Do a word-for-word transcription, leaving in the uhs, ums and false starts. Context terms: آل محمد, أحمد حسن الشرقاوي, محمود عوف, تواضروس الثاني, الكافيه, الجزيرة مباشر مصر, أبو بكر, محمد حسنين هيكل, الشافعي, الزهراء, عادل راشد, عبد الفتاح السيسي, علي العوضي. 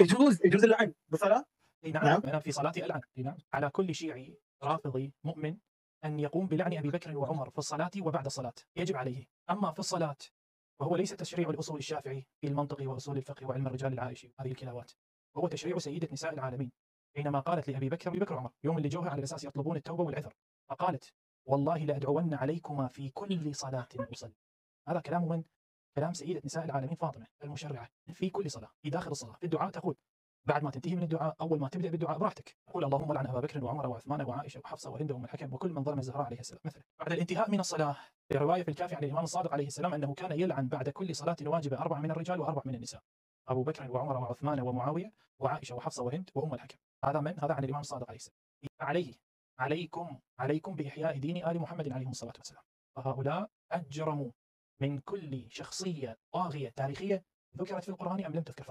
يجوز يجوز اللعن بصلاة؟ نعم أنا في صلاتي ألعن. نعم. على كل شيعي رافضي مؤمن أن يقوم بلعن أبي بكر وعمر في الصلاة وبعد الصلاة، يجب عليه. أما في الصلاة وهو ليس تشريع الأصول الشافعي في المنطق وأصول الفقه وعلم الرجال العائشي هذه الكلاوات، وهو تشريع سيدة نساء العالمين حينما قالت لأبي بكر أبي بكر وعمر يوم اللي جوها على أساس يطلبون التوبة والعذر، فقالت والله لأدعون عليكما في كل صلاة أصلي. هذا كلام من؟ كلام سيدة نساء العالمين فاطمة المشرعة. في كل صلاة، في داخل الصلاة، في الدعاء تقول بعد ما تنتهي من الدعاء، أول ما تبدأ بالدعاء براحتك قول اللهم لعن أبا بكر وعمر وعثمان وعائشة وحفصة وهند وأم الحكم وكل من ظلم الزهراء عليه السلام مثلا. بعد الانتهاء من الصلاة في رواية في الكافيه عن الإمام الصادق عليه السلام أنه كان يلعن بعد كل صلاة واجبة أربعة من الرجال وأربعة من النساء، أبو بكر وعمر وعثمان ومعاوية وعائشة وحفصة وهند وأم الحكم. هذا من؟ هذا عن الإمام الصادق عليه السلام. عليه عليكم عليكم بإحياء دين آل محمد عليهم الصلاة والسلام. فهؤلاء أجرموا من كل شخصية طاغية تاريخية ذكرت في القرآن أم لم تذكر.